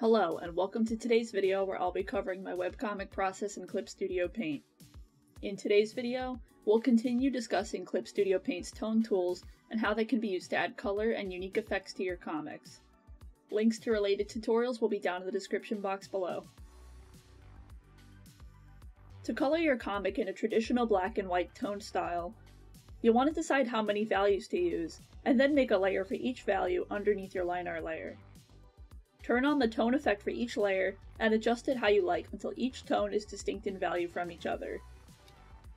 Hello and welcome to today's video where I'll be covering my webcomic process in Clip Studio Paint. In today's video, we'll continue discussing Clip Studio Paint's tone tools and how they can be used to add color and unique effects to your comics. Links to related tutorials will be down in the description box below. To color your comic in a traditional black and white tone style, you'll want to decide how many values to use, and then make a layer for each value underneath your line art layer. Turn on the tone effect for each layer, and adjust it how you like until each tone is distinct in value from each other.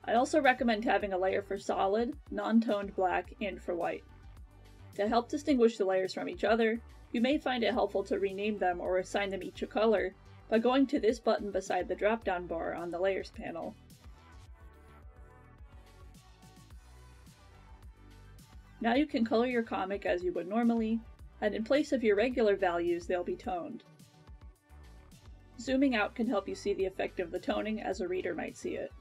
I also recommend having a layer for solid, non-toned black, and for white. To help distinguish the layers from each other, you may find it helpful to rename them or assign them each a color by going to this button beside the drop-down bar on the Layers panel. Now you can color your comic as you would normally, and in place of your regular values, they'll be toned. Zooming out can help you see the effect of the toning as a reader might see it.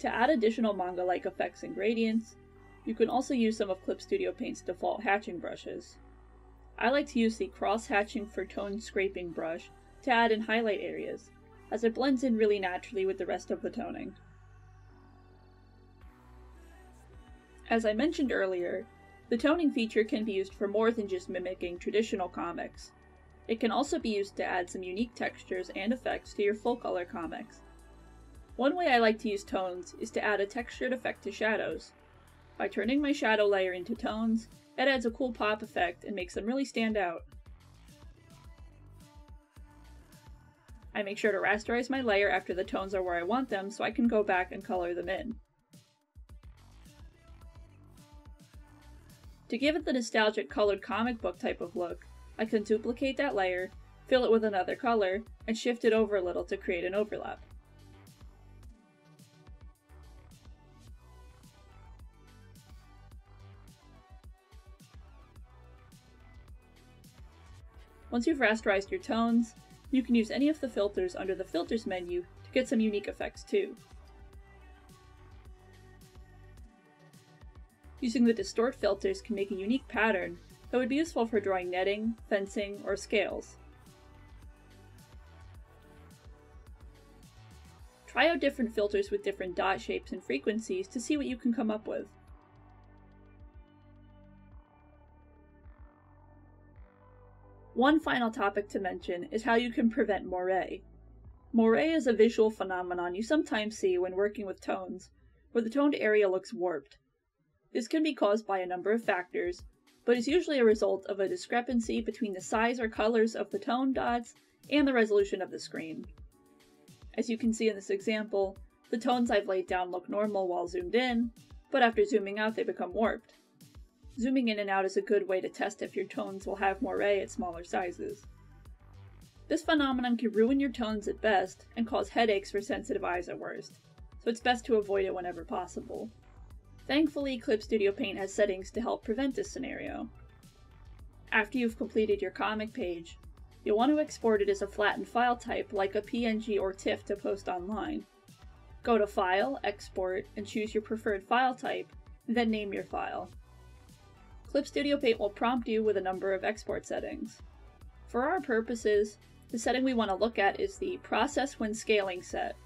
To add additional manga-like effects and gradients, you can also use some of Clip Studio Paint's default hatching brushes. I like to use the cross-hatching for tone scraping brush to add in highlight areas, as it blends in really naturally with the rest of the toning. As I mentioned earlier, the toning feature can be used for more than just mimicking traditional comics. It can also be used to add some unique textures and effects to your full-color comics. One way I like to use tones is to add a textured effect to shadows. By turning my shadow layer into tones, it adds a cool pop effect and makes them really stand out. I make sure to rasterize my layer after the tones are where I want them so I can go back and color them in. To give it the nostalgic colored comic book type of look, I can duplicate that layer, fill it with another color, and shift it over a little to create an overlap. Once you've rasterized your tones, you can use any of the filters under the Filters menu to get some unique effects too. Using the distort filters can make a unique pattern that would be useful for drawing netting, fencing, or scales. Try out different filters with different dot shapes and frequencies to see what you can come up with. One final topic to mention is how you can prevent moiré. Moiré is a visual phenomenon you sometimes see when working with tones, where the toned area looks warped. This can be caused by a number of factors, but is usually a result of a discrepancy between the size or colors of the tone dots and the resolution of the screen. As you can see in this example, the tones I've laid down look normal while zoomed in, but after zooming out they become warped. Zooming in and out is a good way to test if your tones will have moiré at smaller sizes. This phenomenon can ruin your tones at best and cause headaches for sensitive eyes at worst, so it's best to avoid it whenever possible. Thankfully, Clip Studio Paint has settings to help prevent this scenario. After you've completed your comic page, you'll want to export it as a flattened file type like a PNG or TIFF to post online. Go to File, Export, and choose your preferred file type, then name your file. Clip Studio Paint will prompt you with a number of export settings. For our purposes, the setting we want to look at is the Process When Scaling set.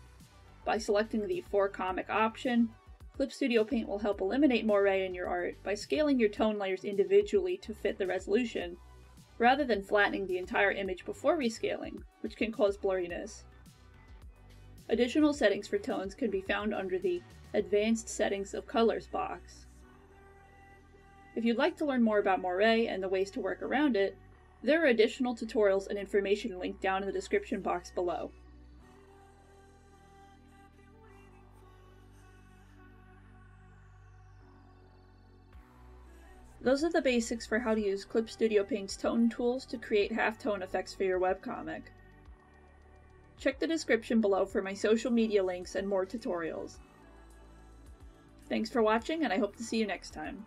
By selecting the For Comic option, Clip Studio Paint will help eliminate moiré in your art by scaling your tone layers individually to fit the resolution, rather than flattening the entire image before rescaling, which can cause blurriness. Additional settings for tones can be found under the Advanced Settings of Colors box. If you'd like to learn more about moiré and the ways to work around it, there are additional tutorials and information linked down in the description box below. Those are the basics for how to use Clip Studio Paint's tone tools to create halftone effects for your webcomic. Check the description below for my social media links and more tutorials. Thanks for watching, and I hope to see you next time.